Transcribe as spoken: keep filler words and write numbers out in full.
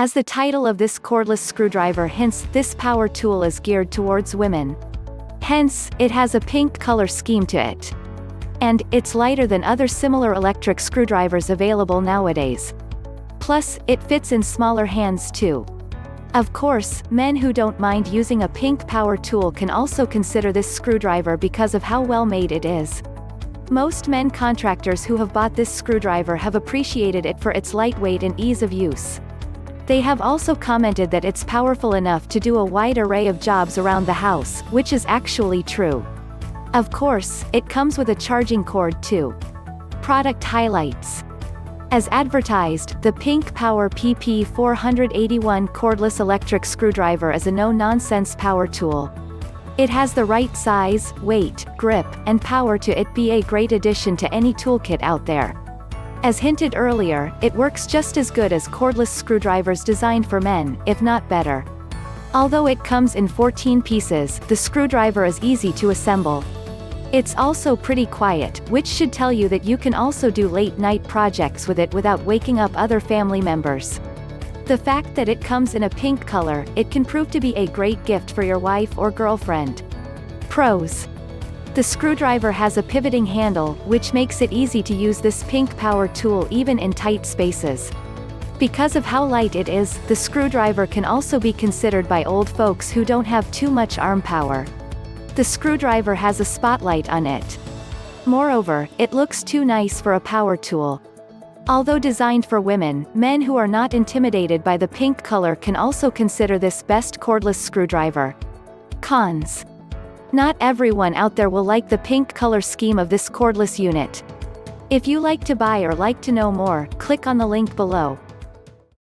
As the title of this cordless screwdriver hints, this power tool is geared towards women. Hence, it has a pink color scheme to it. And it's lighter than other similar electric screwdrivers available nowadays. Plus, it fits in smaller hands too. Of course, men who don't mind using a pink power tool can also consider this screwdriver because of how well made it is. Most men contractors who have bought this screwdriver have appreciated it for its lightweight and ease of use. They have also commented that it's powerful enough to do a wide array of jobs around the house, which is actually true. Of course, it comes with a charging cord too. Product highlights. As advertised, the Pink Power P P four eighty-one cordless electric screwdriver is a no-nonsense power tool. It has the right size, weight, grip, and power to it be a great addition to any toolkit out there. As hinted earlier, it works just as good as cordless screwdrivers designed for men, if not better. Although it comes in fourteen pieces, the screwdriver is easy to assemble. It's also pretty quiet, which should tell you that you can also do late-night projects with it without waking up other family members. The fact that it comes in a pink color, it can prove to be a great gift for your wife or girlfriend. Pros. The screwdriver has a pivoting handle, which makes it easy to use this pink power tool even in tight spaces. Because of how light it is, the screwdriver can also be considered by old folks who don't have too much arm power. The screwdriver has a spotlight on it. Moreover, it looks too nice for a power tool. Although designed for women, men who are not intimidated by the pink color can also consider this best cordless screwdriver. Cons. Not everyone out there will like the pink color scheme of this cordless unit. If you like to buy or like to know more, click on the link below.